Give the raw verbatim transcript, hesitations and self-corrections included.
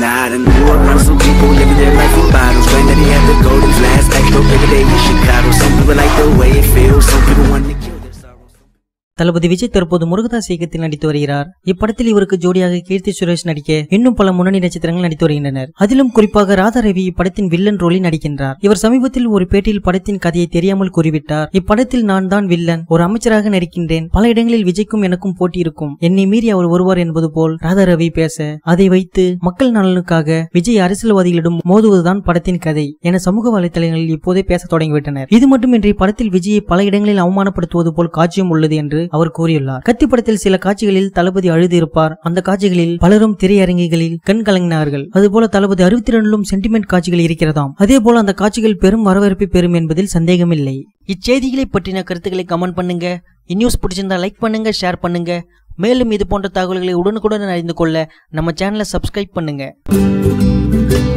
Now I done grew up around some people living their life in bottles. When did he have the golden flask? Like no bigger day in Chicago. Some people like the way it feels. Some people want to kill. தளபதி விஜய் தற்போது முருகதாஸ் இயக்கத்தில் நடித்து வருகிறார். இப்படத்தில் இவருக்கு ஜோடியாக கீர்த்தி சுரேஷ் நடிக்க இன்னும் பல முன்னணி நட்சத்திரங்கள் நடித்து வருகின்றனர். அதிலும் குறிப்பாக ராதா ரவி இப்படத்தின் வில்லன் ரோலில் நடிக்கின்றார். இவர் சமீபத்தில் ஒரு பேட்டியில் படத்தின் கதையை தெரியாமல் கூறிவிட்டார். இப்படத்தில் நான் தான் வில்லன், ஒரு அமைச்சராக நடிக்கின்றேன், பல இடங்களில் விஜய்க்கும் எனக்கும் போட்டி இருக்கும், என்னை மீறி அவர் ஒருவர் என்பது போல் ராதா ரவி பேச, அதை வைத்து மக்கள் நலனுக்காக விஜய் அரசியல்வாதிகளிடம் மோதுவதுதான் படத்தின் கதை என சமூக வலைதளங்களில் இப்போதே பேச தொடங்கிவிட்டனர். இது மட்டுமின்றி படத்தில் விஜயை பல இடங்களில் அவமானப்படுத்துவது போல் காட்சியும் உள்ளது என்று அவர் கூறியுள்ளார். கத்தி படத்தில் சில காட்சிகளில் தளபதி அழுது இருப்பார். அந்த காட்சிகளில் பலரும் திரையரங்குகளில் கண் கலங்கினார்கள். அதுபோல தளபதி அறுபத்தி இரண்டிலும் சென்டிமெண்ட் காட்சிகள் இருக்கிறதாம். அதே போல அந்த காட்சிகள் பெரும் வரவேற்பை பெறும் என்பதில் சந்தேகமில்லை. இச்செய்திகளை பற்றின கருத்துக்களை கமெண்ட் பண்ணுங்க. இந்நியூஸ் பிடிச்சிருந்தா லைக் பண்ணுங்க, ஷேர் பண்ணுங்க. மேலும் இது போன்ற தகவல்களை உடனுக்குடன் அறிந்து கொள்ள நம்ம சேனலை சப்ஸ்கிரைப் பண்ணுங்க.